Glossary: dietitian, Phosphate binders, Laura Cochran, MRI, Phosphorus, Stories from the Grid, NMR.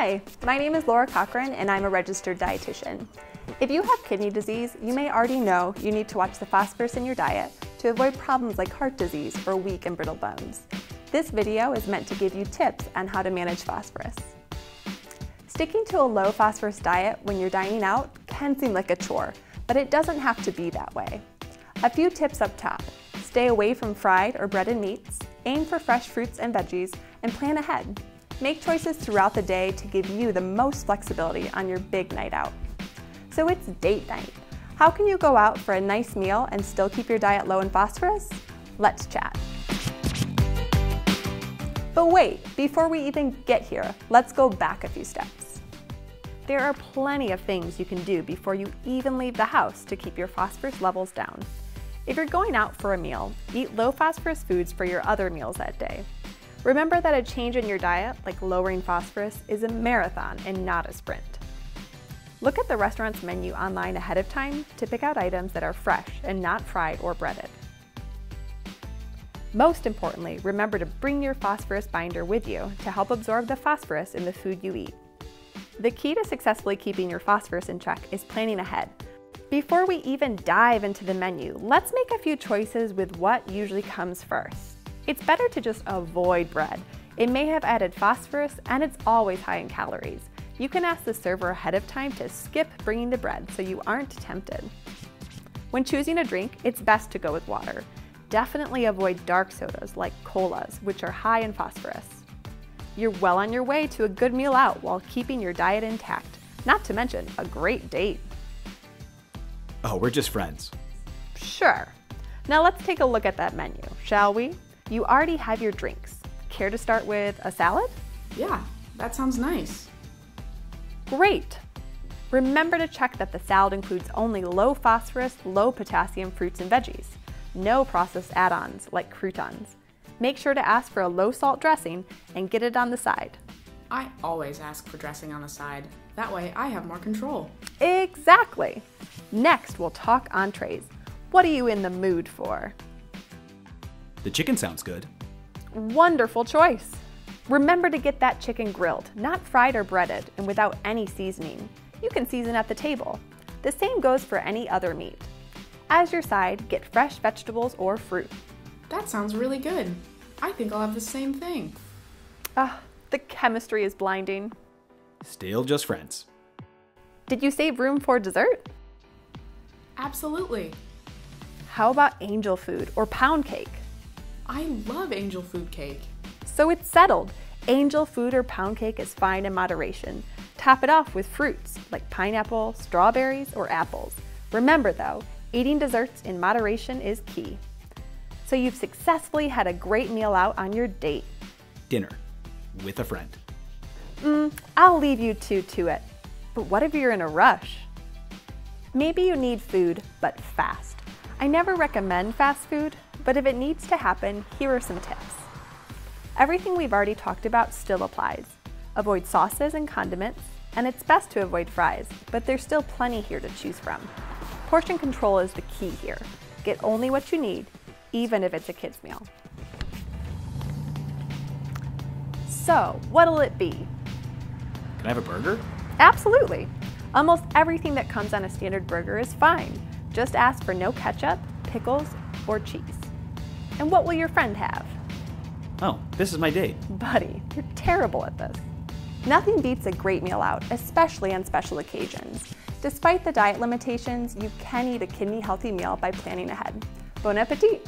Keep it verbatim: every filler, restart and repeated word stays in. Hi, my name is Laura Cochran and I'm a registered dietitian. If you have kidney disease, you may already know you need to watch the phosphorus in your diet to avoid problems like heart disease or weak and brittle bones. This video is meant to give you tips on how to manage phosphorus. Sticking to a low phosphorus diet when you're dining out can seem like a chore, but it doesn't have to be that way. A few tips up top. Stay away from fried or breaded meats, aim for fresh fruits and veggies, and plan ahead. Make choices throughout the day to give you the most flexibility on your big night out. So it's date night. How can you go out for a nice meal and still keep your diet low in phosphorus? Let's chat. But wait, before we even get here, let's go back a few steps. There are plenty of things you can do before you even leave the house to keep your phosphorus levels down. If you're going out for a meal, eat low phosphorus foods for your other meals that day. Remember that a change in your diet, like lowering phosphorus, is a marathon and not a sprint. Look at the restaurant's menu online ahead of time to pick out items that are fresh and not fried or breaded. Most importantly, remember to bring your phosphorus binder with you to help absorb the phosphorus in the food you eat. The key to successfully keeping your phosphorus in check is planning ahead. Before we even dive into the menu, let's make a few choices with what usually comes first. It's better to just avoid bread. It may have added phosphorus and it's always high in calories. You can ask the server ahead of time to skip bringing the bread so you aren't tempted. When choosing a drink, it's best to go with water. Definitely avoid dark sodas like colas, which are high in phosphorus. You're well on your way to a good meal out while keeping your diet intact, not to mention a great date. Oh, we're just friends. Sure. Now let's take a look at that menu, shall we? You already have your drinks. Care to start with a salad? Yeah, that sounds nice. Great. Remember to check that the salad includes only low phosphorus, low potassium fruits and veggies. No processed add-ons like croutons. Make sure to ask for a low salt dressing and get it on the side. I always ask for dressing on the side. That way I have more control. Exactly. Next, we'll talk entrees. What are you in the mood for? The chicken sounds good. Wonderful choice. Remember to get that chicken grilled, not fried or breaded, and without any seasoning. You can season at the table. The same goes for any other meat. As your side, get fresh vegetables or fruit. That sounds really good. I think I'll have the same thing. Ah, the chemistry is blinding. Still just friends. Did you save room for dessert? Absolutely. How about angel food or pound cake? I love angel food cake. So it's settled. Angel food or pound cake is fine in moderation. Top it off with fruits like pineapple, strawberries, or apples. Remember though, eating desserts in moderation is key. So you've successfully had a great meal out on your date. Dinner with a friend. Mm, I'll leave you two to it. But what if you're in a rush? Maybe you need food, but fast. I never recommend fast food, but if it needs to happen, here are some tips. Everything we've already talked about still applies. Avoid sauces and condiments, and it's best to avoid fries, but there's still plenty here to choose from. Portion control is the key here. Get only what you need, even if it's a kid's meal. So, what'll it be? Can I have a burger? Absolutely. Almost everything that comes on a standard burger is fine. Just ask for no ketchup, pickles, or cheese. And what will your friend have? Oh, this is my date. Buddy, you're terrible at this. Nothing beats a great meal out, especially on special occasions. Despite the diet limitations, you can eat a kidney-healthy meal by planning ahead. Bon appetit!